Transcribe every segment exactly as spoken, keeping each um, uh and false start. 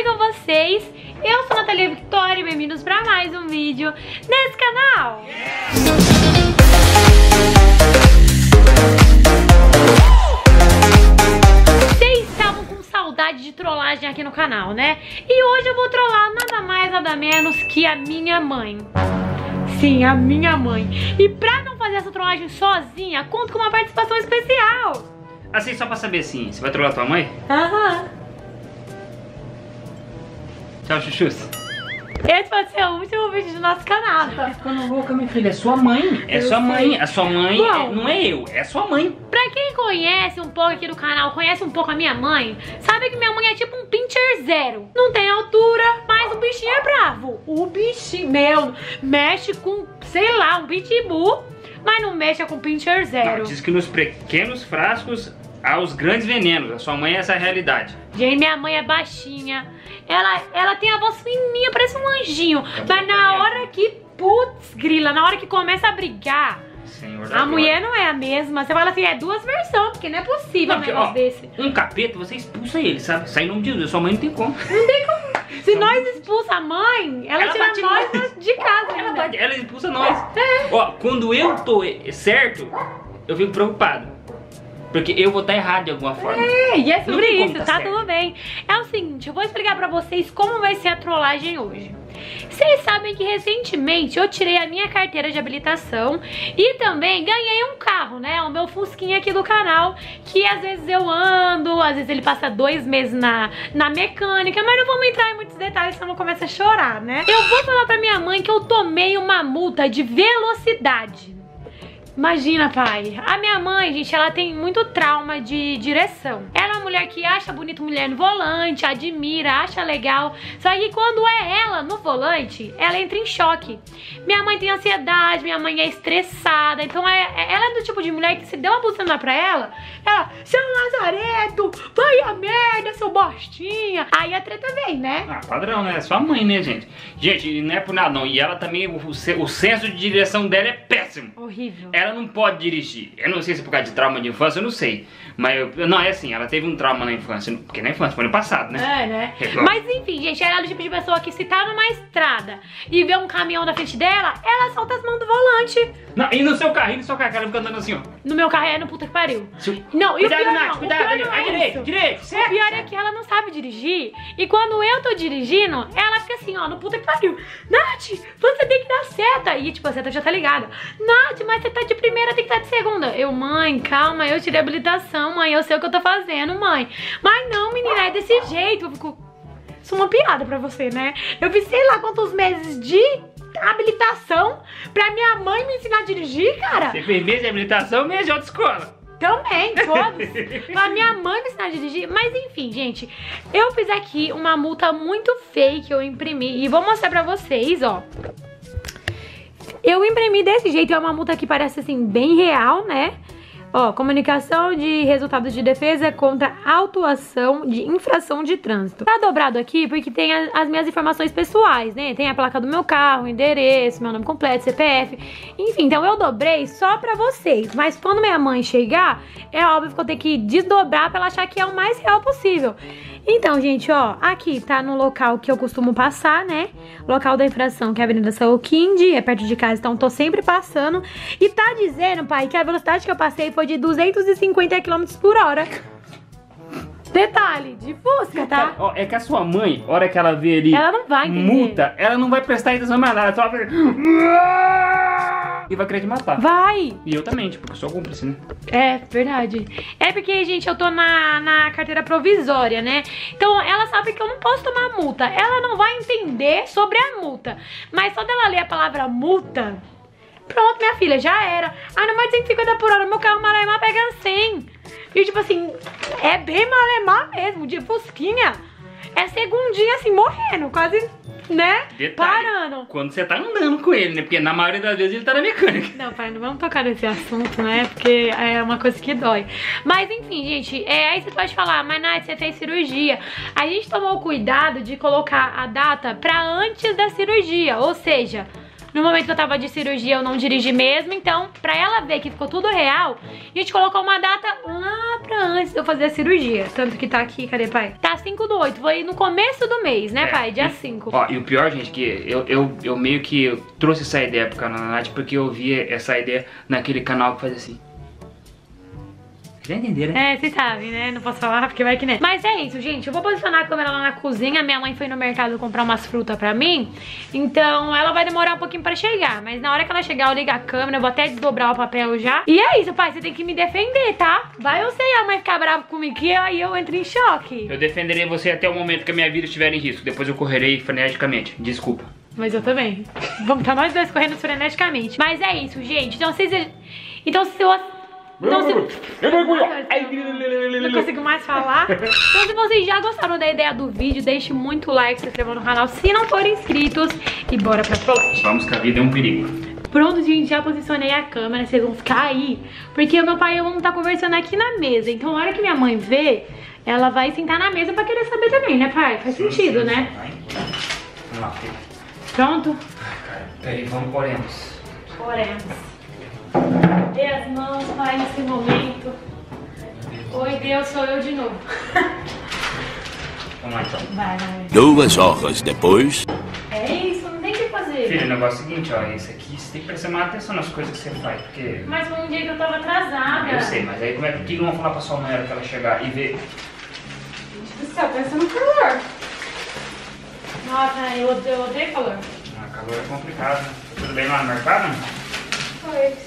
aí com vocês? Eu sou a Nathalie Victoria e bem-vindos para mais um vídeo nesse canal! Vocês estavam com saudade de trollagem aqui no canal, né? E hoje eu vou trollar nada mais nada menos que a minha mãe. Sim, a minha mãe. E pra não fazer essa trollagem sozinha, conto com uma participação especial. Assim, só pra saber, assim, você vai trollar tua mãe? Aham. Tchau, chuchus. Esse pode ser o último vídeo do nosso canal. Você tá ficando louca, minha filha. É sua mãe. É eu sua sei. mãe. A sua mãe Bom, é, não é eu, é sua mãe. Pra quem conhece um pouco aqui do canal, conhece um pouco a minha mãe, sabe que minha mãe é tipo um pincher zero. Não tem altura, mas o bichinho é bravo. O bichinho, meu, mexe com, sei lá, um pitbull, mas não mexe com pincher zero. Não, diz que nos pequenos frascos há os grandes venenos. A sua mãe é essa realidade. Gente, minha mãe é baixinha. Ela, ela tem a voz fininha, parece um anjinho. É Mas na hora mesmo. que, putz, grila, na hora que começa a brigar, Senhor a mulher glória. não é a mesma. Você fala assim, é duas versões, porque não é possível não, um negócio ó, desse. Um capeta, você expulsa ele, sabe? Sai em nome de Deus, sua mãe não tem como. Não tem como. Se então, nós expulsa a mãe, ela, ela tira nós, nós de casa. Ela, bate, ela expulsa nós. É. Ó, quando eu tô certo, eu fico preocupado. Porque eu vou estar errado de alguma forma. É, e é sobre isso, tá, tá tudo bem. É o seguinte, eu vou explicar pra vocês como vai ser a trollagem hoje. Vocês sabem que recentemente eu tirei a minha carteira de habilitação e também ganhei um carro, né? O meu fusquinha aqui do canal, que às vezes eu ando, às vezes ele passa dois meses na, na mecânica, mas não vamos entrar em muitos detalhes, senão eu começo a chorar, né? Eu vou falar pra minha mãe que eu tomei uma multa de velocidade. Imagina, pai. A minha mãe, gente, ela tem muito trauma de direção. Ela é uma mulher que acha bonito mulher no volante, admira, acha legal. Só que quando é ela no volante, ela entra em choque. Minha mãe tem ansiedade, minha mãe é estressada. Então, é, ela é do tipo de mulher que se deu uma buzina pra ela, ela, seu Lazareto, vai a merda, seu bostinha. Aí a treta vem, né? Ah, padrão, né? É sua mãe, né, gente? Gente, não é por nada, não. E ela também, o, o senso de direção dela é péssimo. Horrível. Ela não pode dirigir. Eu não sei se é por causa de trauma de infância, eu não sei. Mas, eu, não, é assim, ela teve um trauma na infância. Porque na infância, foi no passado, né? É, né? É, mas, enfim, gente, ela é do tipo de pessoa que se tá numa estrada e vê um caminhão na frente dela, ela solta as mãos do volante. Não, e no seu carrinho, no seu carro, ela fica andando assim, ó. No meu carro é no puta que pariu. Se... Não, e cuidado, o pior Nath, não, cuidado, o pior não é direito, isso. direito, certo. O pior é que ela não sabe dirigir. E quando eu tô dirigindo, ela fica assim, ó, no puta que pariu. Nath, você tem que dar seta. E, tipo, a seta já tá ligada. Nath, mas você tá de primeira, tem que estar de segunda. Eu, mãe, calma, eu tirei a habilitação, mãe, eu sei o que eu tô fazendo, mãe. Mas não, menina, é desse jeito. Eu fico... Isso é uma piada pra você, né? Eu fiz sei lá quantos meses de habilitação pra minha mãe me ensinar a dirigir, cara. Você fez meses de habilitação, meses de autoescola. Também, todos. Pra minha mãe me ensinar a dirigir. Mas enfim, gente, eu fiz aqui uma multa muito fake, eu imprimi. E vou mostrar pra vocês, ó. Eu imprimi desse jeito, é uma multa que parece assim, bem real, né? Ó, comunicação de resultados de defesa contra autuação de infração de trânsito. Tá dobrado aqui porque tem as, as minhas informações pessoais, né? Tem a placa do meu carro, endereço, meu nome completo, C P F. Enfim, então eu dobrei só pra vocês. Mas quando minha mãe chegar, é óbvio que eu tenho que desdobrar pra ela achar que é o mais real possível. Então, gente, ó, aqui tá no local que eu costumo passar, né? Local da infração, que é a Avenida São Kindi, é perto de casa, então tô sempre passando. E tá dizendo, pai, que a velocidade que eu passei foi de duzentos e cinquenta quilômetros por hora. Detalhe, de fusca, tá? Ó, é que a sua mãe, a hora que ela vê ali ela não vai multa, ela não vai prestar atenção mais nada, só vai... E vai querer te matar. Vai! E eu também, tipo, eu sou cúmplice, né? É, verdade. É porque, gente, eu tô na, na carteira provisória, né? Então, ela sabe que eu não posso tomar multa. Ela não vai entender sobre a multa. Mas só dela ler a palavra multa, pronto, minha filha, já era. Ah, não vai de cento e cinquenta por hora, meu carro malemar pega cem. E, tipo assim, é bem malemar mesmo, de fusquinha. É segundinha, assim, morrendo, quase... Né? Detalhe, parando. Quando você tá andando com ele, né? Porque na maioria das vezes ele tá na mecânica. Não, pai, não vamos tocar nesse assunto, né? Porque é uma coisa que dói. Mas enfim, gente, é, aí você pode falar, mas Nath, você fez cirurgia. A gente tomou o cuidado de colocar a data pra antes da cirurgia. Ou seja, No momento que eu tava de cirurgia, eu não dirigi mesmo. Então, pra ela ver que ficou tudo real, a gente colocou uma data lá pra antes de eu fazer a cirurgia. Tanto que tá aqui, cadê, pai? Tá cinco do oito, foi no começo do mês, né, é, pai? Dia cinco. Ó, e o pior, gente, que eu, eu, eu meio que eu trouxe essa ideia pro canal da Nath, porque eu vi essa ideia naquele canal que faz assim. Já entenderam, né? É, vocês sabem, né? Não posso falar porque vai que né. Mas é isso, gente. Eu vou posicionar a câmera lá na cozinha. Minha mãe foi no mercado comprar umas frutas pra mim. Então ela vai demorar um pouquinho pra chegar. Mas na hora que ela chegar, eu ligo a câmera. Eu vou até desdobrar o papel já. E é isso, pai. Você tem que me defender, tá? Vai ou sei a mãe ficar brava comigo que aí eu entro em choque. Eu defenderei você até o momento que a minha vida estiver em risco. Depois eu correrei freneticamente. Desculpa. Mas eu também. Vamos estar nós dois correndo freneticamente. Mas é isso, gente. Então vocês... Então se eu... Não, se... não consigo mais falar. Então se vocês já gostaram da ideia do vídeo, deixe muito like, se inscrevam no canal se não forem inscritos. E bora pra trollagem. Vamos que a vida é um perigo. Pronto, gente, já posicionei a câmera. Vocês vão ficar aí, porque o meu pai e eu vamos estar conversando aqui na mesa. Então a hora que minha mãe vê, ela vai sentar na mesa pra querer saber também, né, pai? Faz sentido, né? Pronto? Peraí, vamos oremos. Oremos. Dê as mãos, Pai, nesse momento. Oi, Deus, sou eu de novo. Vamos lá, então. Vai, vai. Duas horas depois. É isso, não tem o que fazer. Filho, o negócio é o seguinte, ó, esse aqui você tem que prestar mais atenção nas coisas que você faz, porque... Mas foi um dia que eu tava atrasada. Eu sei, mas aí como é que vão falar pra sua mãe na hora que ela chegar e ver? Gente do céu, pensa no calor. Nossa, eu odeio, eu odeio calor. Ah, calor é complicado. Tudo bem lá no mercado? Foi.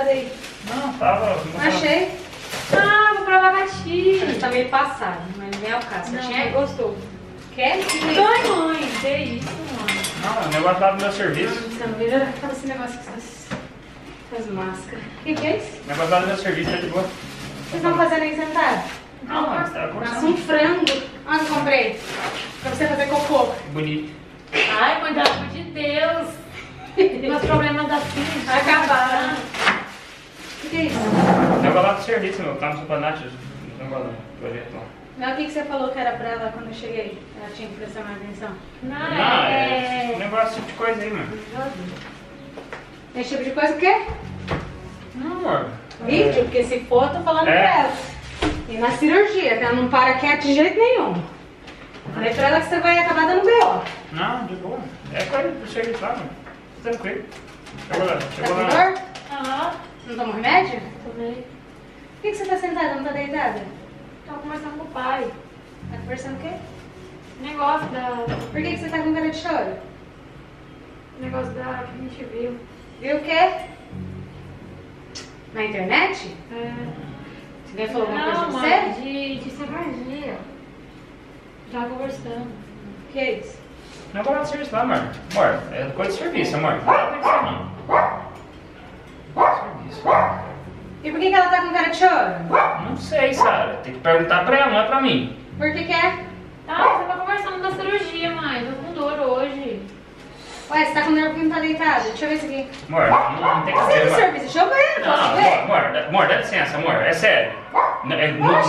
Aí. Não, tava... Não achei. Ah, vou provar abacaxi. Tá meio passado, mas nem é o caso. Não. Achei, gostou. Quer? Ai, mãe, que é isso, mãe. Não, o negócio tava no meu serviço. Não, não é tava esse negócio com essas, essas máscaras. O que que é isso? O negócio tava no meu serviço, tá de boa. Vocês estão fazendo aí sentado? Não, não, mas tava conversando. Nossa, um frango. Onde comprei? Pra você fazer cocô. Bonito. Ai, mãe, pelo amor de Deus. Meus problemas da filha acabaram. O que é isso? Negócio lá do serviço, meu. Tá no Supernatural. Negócio lá, projeto lá. Mas o que que você falou que era pra ela quando eu cheguei? Ela tinha que prestar mais atenção? Não, não é... é... negócio, esse tipo de coisa aí, mano. Esse tipo de coisa o quê? Não, amor. Vídeo? Porque se for, eu tô falando é. pra ela. E na cirurgia, que ela não para quieta de jeito nenhum. Falei pra ela que você vai acabar dando B O. Não, de boa. É coisa do serviço lá, mano. Tranquilo. Chegou lá. Chegou lá. Tá com dor? Aham. Não tomou remédio? Tomei. Por que que você tá sentada? Não tá deitada? Tava conversando com o pai. Tá conversando o quê? Negócio da... Por que que você tá com cara de choro? Negócio da... que a gente viu. Viu o quê? Na internet? É. Você nem falou alguma coisa com você? Não, de, de cirurgia. Já conversando. O que é isso? Não é coisa de serviço lá, amor. Amor, é coisa de serviço, amor. Não é coisa não. E por que que ela tá com cara de choro? Não sei, Sara. Tem que perguntar pra ela, não é pra mim. Por que que é? Ah, você tá conversando da cirurgia, mãe. Tô com dor hoje. Ué, você tá com dor porque não tá deitada? Deixa eu ver isso aqui. Amor, não, não tem que ser. Serviço. Deixa eu ver, não, posso ver? Amor, amor, dá licença, amor. É sério. Poxa,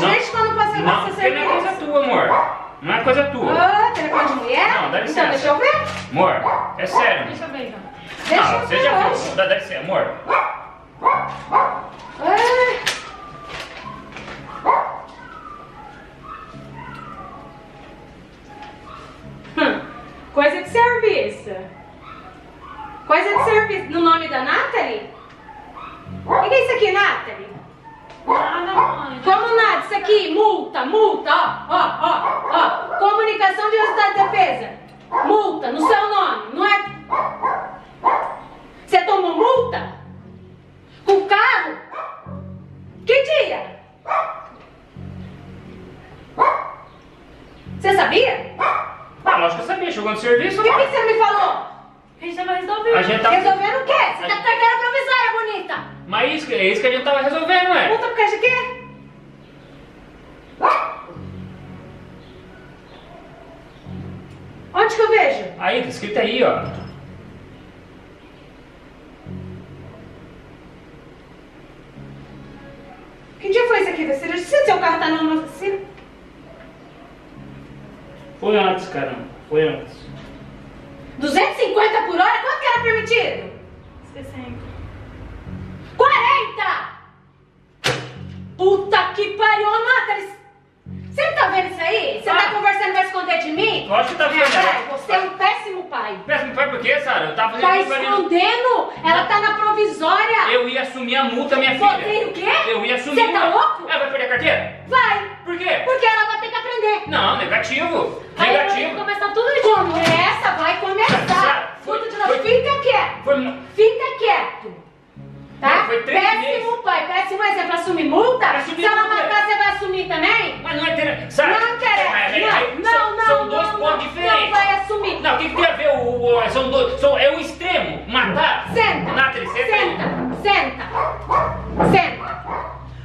desde quando passei com essa serviço? Não, não é coisa tua, amor. Não é coisa tua. Ah, telefone de mulher? Não, dá licença. Então, deixa eu ver. Amor, é sério. Deixa eu ver, então. Deixa eu ver. Você já viu? Dá licença, amor. Hum, coisa de serviço. Coisa de serviço. No nome da Nathalie? O que que é isso aqui, Nathalie? Nada, mãe. Como nada? Isso aqui, multa, multa, ó, ó, ó, ó. Comunicação de resultado de defesa. Multa, no seu nome, não é? Você tomou multa? O carro? Que dia? Você sabia? Ah, lógico que eu sabia. Chegou no serviço. O que, que você me falou? A gente tava resolvendo. A gente tá... Resolvendo o quê? Você a tá gente... pegando provisória, bonita. Mas isso, é isso que a gente tava resolvendo, ué. Multa por causa de quê? Onde que eu vejo? Aí, tá escrito aí, ó. Que dia foi isso aqui da cirurgia? Se o seu carro tá na nossa oficina? Foi antes, caramba. Foi antes. duzentos e cinquenta por hora? Quanto que era? é permitido? sessenta. quarenta! Puta que pariu, Nathalie! Você não tá vendo isso aí? Você ah. tá conversando e vai esconder de mim? Eu acho que tá vendo. É, você é um péssimo pai. Péssimo pai por quê, Sara? Eu tava fazendo... Tá escondendo? Ela tá na provisória. Eu ia assumir a multa, minha filha. Você o quê? Eu ia assumir. Você tá louco? Ela vai perder a carteira? Vai. Por quê? Porque ela vai ter que aprender. Não, negativo. Aí negativo. Vai começar tudo de novo. Começa, vai começar. Foi, foi, foi, Fica quieto. Foi... Fica quieto. Tá? Foi três péssimo meses. Pai, péssimo exemplo. Assumir multa? Assumir Se ela multa. matar, você vai assumir também? Mas não é ter... Sara, não quer. Não, não, não. São dois não, pontos não, diferentes. Não vai assumir. Não, o que, que tem a ver? O, o, são dois, são, é o extremo. Matar. Senta. Nathalie, senta. Senta. Senta. Senta.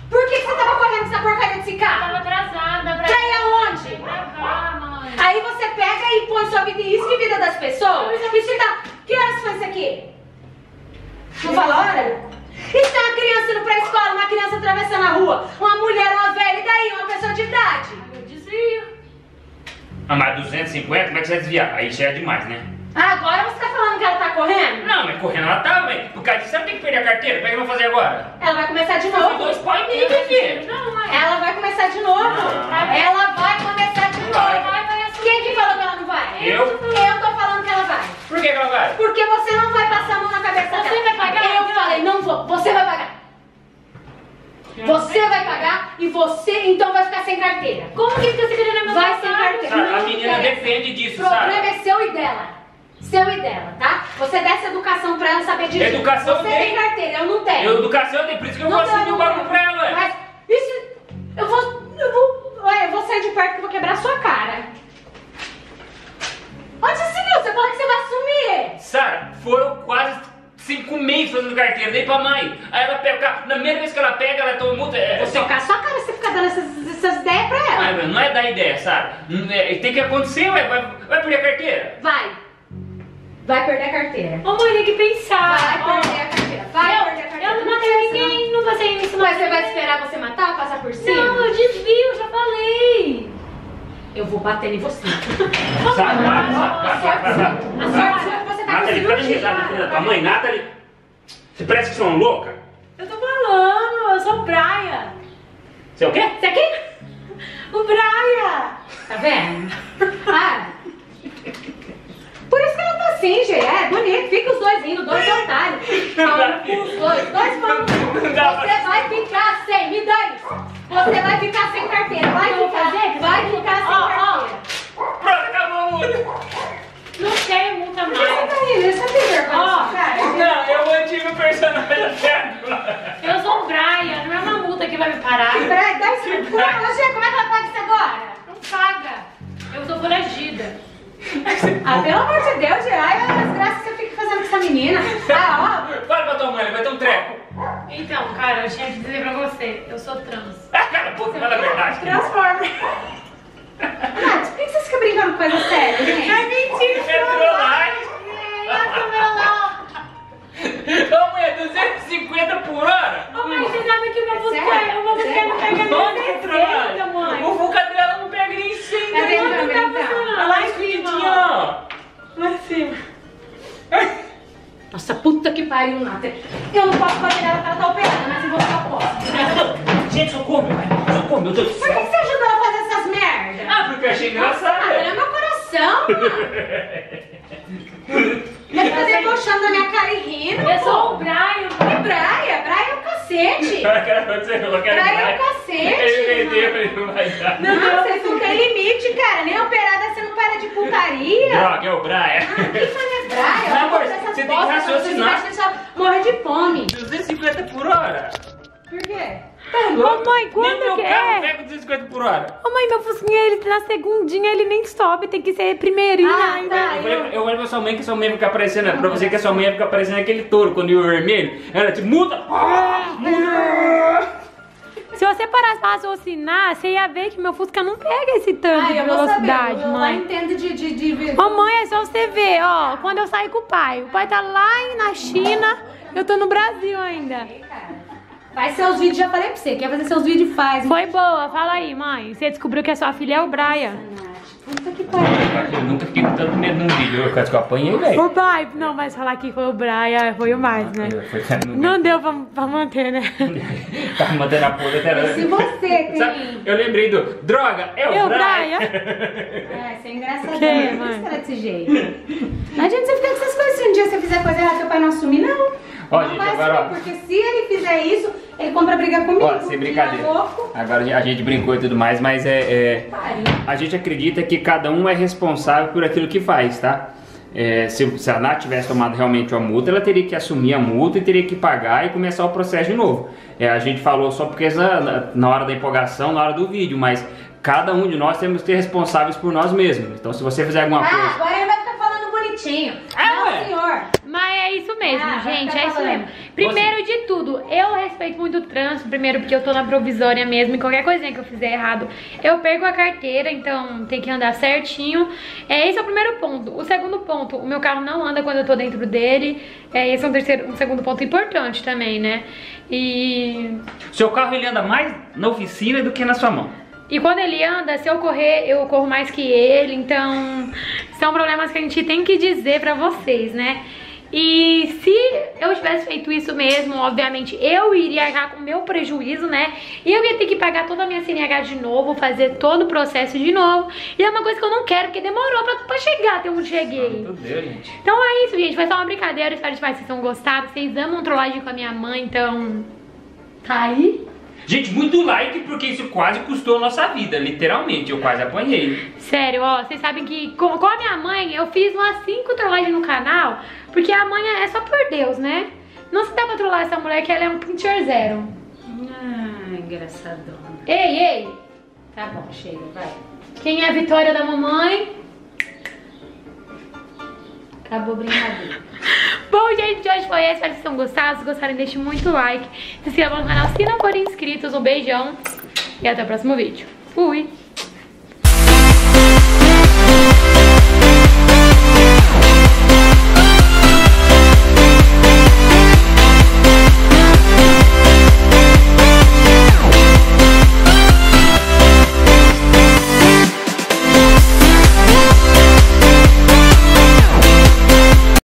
Por que, que você tava correndo essa porcaria desse carro? Eu tava atrasada. Pra ir aonde? Pra cá, mãe. Aí você pega e põe sua vida em risco e vida das pessoas. Isso tá... Que horas foi isso aqui? Não fala hora? Está uma criança indo pra escola, uma criança atravessando a rua, uma mulher, uma velha, e daí? Uma pessoa de idade? Eu desvio. Ah, mas duzentos e cinquenta? Como é que você vai desviar? Aí já é demais, né? Agora você tá falando que ela tá correndo? Não, mas correndo ela tá, mas por causa disso ela tem que perder a carteira. Como é que eu vou fazer agora? Ela vai começar de novo. Dois pais aqui. Não, mãe. Ela vai começar de novo. Não. Ela vai começar de novo. Vai, vai assumir. Quem que falou que ela não vai? Eu? Eu tô falando que ela vai. Por que que ela vai? Porque você não vai passar a mão na cabeça dela. Você vai pagar? Eu falei, não vou. Você vai pagar. Você vai pagar e você então vai ficar sem carteira. Como que fica sem carteira? Vai sem carteira. A menina depende disso, sabe? O problema é seu e dela. Seu e dela, tá? Você dá essa educação pra ela saber dirigir. Educação Você tem carteira, eu não tenho. Eu, educação eu tenho, por isso que eu não vou assumir o bagulho pra ela. Mas isso... Eu vou... Eu vou... Olha, eu vou sair de perto que eu vou quebrar a sua cara. Onde você viu? Você falou que você vai assumir. Sara, foram quase cinco meses fazendo carteira, nem pra mãe. Aí ela pega... Na mesma vez que ela pega, ela toma multa... É, você... Tocar sua cara, você fica dando essas, essas ideias pra ela. Ai, não é dar ideia, Sara. É, tem que acontecer, ué. Vai, vai perder a carteira? Vai. Vai perder a carteira. Ô, mãe, tem que pensar. Vai perder a carteira. Vai eu, perder a carteira. Eu não matei ninguém, não passei isso. Mas você vai esperar você matar, passar por cima? Não, eu desvio, já falei. Eu vou bater em você. A sorte é que você tá conseguindo. Nathalie, pode risar da mãe, Nathalie. Você parece que você é uma louca? Eu tô falando, eu sou Braia. Você é o quê? Você é quem? O Braia. Tá vendo? Ah. Por isso que ela tá assim, Gê, é bonito, fica os dois indo, dois otários. Os dois, dois vão. Você vai ficar sem, me dá isso. Você vai ficar sem carteira, vai ficar, gente, vai ficar sem carteira. Pronto, acabou a multa. Não tem multa mais. Você tá rindo, você tem vergonha, cara? Não, eu mantive o personagem até agora. Eu sou o Braia, não é uma multa que vai me parar. Braia, dá isso. Gê, como é que ela paga isso agora? Não paga. Eu sou foragida. Ah, pelo amor de Deus, Gerai, olha as graças que eu fico fazendo com essa menina. Ah, ó. Fala pra tua mãe, vai ter um treco. Então, cara, eu tinha que dizer pra você, eu sou trans. Ah, cara, pô, fala a verdade. Transforma. Nath, por que vocês ficam brincando com coisa séria, gente? É mentira, é trollagem. Ô, mãe, é duzentos e cinquenta por hora? Ô, mãe, você sabe que uma busca, uma busca não pega nem certeza, mãe. O vulcão dela não pega nem cheio. É verdade, é verdade. Nossa, puta que pariu, Nathalie. Eu não posso bater nela porque ela tá operada, mas se você eu posso. Gente, socorro, pai. Socorro, meu Deus do céu. Por que você ajudou ela a fazer essas merdas? Ah, porque eu achei engraçado. Ah, é meu coração, mano. Deve estar debochando da minha cara e rindo. Eu sou o Braia. É Braia? Braia é o cacete. Braia é o cacete. Ele vendeu, ele não vai dar. Não, vocês não têm limite, cara. Nem operada você não para de putaria. Droga, é o Braia. Ah, que faz Braia? Amor, você tem que raciocinar. Você vai morrer de fome. duzentos e cinquenta por hora. Por quê? Ô mãe, quanto que é? Nem meu carro pega duzentos e cinquenta por hora. Ô mãe, meu fusquinha, ele na segundinha, ele nem sobe, tem que ser primeirinho. Ah, tá. Eu, eu olho pra sua mãe que sua mãe fica aparecendo, pra você que a sua mãe fica aparecendo aquele touro, quando ia vermelho, ela te muda. Se você parar pra raciocinar, você ia ver que meu Fusca não pega esse tanto Ai, de velocidade, eu mãe. Eu não entendo de, de, de... Ô mãe, é só você ver, ó, quando eu saio com o pai, o pai tá lá na China, eu tô no Brasil ainda. Faz seus vídeos, já falei pra você. Quer fazer seus vídeos, faz. Foi boa, fala aí, mãe. Você descobriu que a sua filha é o Braia. Puta que pariu. Eu nunca fiquei com tanto medo num vídeo. Eu quase que eu apanhei, velho. O Braia, não, mas falar que foi o Braia, foi o mais, né? Não deu pra, pra manter, né? Tá mantendo a porra até lá. Se você tem... Sabe, eu lembrei do... Droga, é o Braia. É, isso é engraçado. Que é, mano? Não é desse jeito. Não adianta você ficar com essas coisas. Se um dia você fizer coisa errada, seu pai não assumir, não. Ó, não gente, vai agora, assumir, ó. Porque se ele fizer isso, ele compra briga comigo. Ó, sem brincadeira. É agora a gente brincou e tudo mais, mas é... é... A gente acredita que cada um é responsável por aquilo que faz, tá? É, se, se a Nath tivesse tomado realmente uma multa, ela teria que assumir a multa e teria que pagar e começar o processo de novo. É, a gente falou só porque na, na hora da empolgação, na hora do vídeo, mas cada um de nós temos que ser responsáveis por nós mesmos. Então se você fizer alguma ah, coisa... Ah, agora ele vai ficar falando bonitinho. Ah, não, ué. Senhor. Mas é isso mesmo, ah, gente, é isso mesmo. Primeiro você... de tudo, eu respeito muito o trânsito, primeiro porque eu tô na provisória mesmo e qualquer coisinha que eu fizer errado, eu perco a carteira, então tem que andar certinho. É, esse é o primeiro ponto. O segundo ponto, o meu carro não anda quando eu tô dentro dele. É, esse é um, terceiro, um segundo ponto importante também, né? E... Seu carro ele anda mais na oficina do que na sua mão. E quando ele anda, se eu correr, eu corro mais que ele, então são problemas que a gente tem que dizer pra vocês, né? E se eu tivesse feito isso mesmo, obviamente eu iria arcar com o meu prejuízo, né? E eu ia ter que pagar toda a minha C N H de novo, fazer todo o processo de novo. E é uma coisa que eu não quero, porque demorou pra, pra chegar até onde cheguei. Meu Deus, gente. Então é isso, gente. Foi só uma brincadeira. Espero que vocês tenham gostado. Vocês amam trollagem com a minha mãe, então... Tá aí? Gente, muito like, porque isso quase custou a nossa vida, literalmente, eu quase apanhei. Sério, ó, vocês sabem que com, com a minha mãe eu fiz umas cinco trollagens no canal, porque a mãe é só por Deus, né? Não se dá pra trollar essa mulher que ela é um pincher zero. Ah, engraçadona. Ei, ei! Tá bom, chega, vai. Quem é a Vitória da mamãe? Acabou brincadeira. Bom, gente, de hoje foi esse. Espero que vocês tenham gostado. Se gostaram, deixe muito like. Se inscrevam no canal se não forem inscritos. Um beijão e até o próximo vídeo. Fui!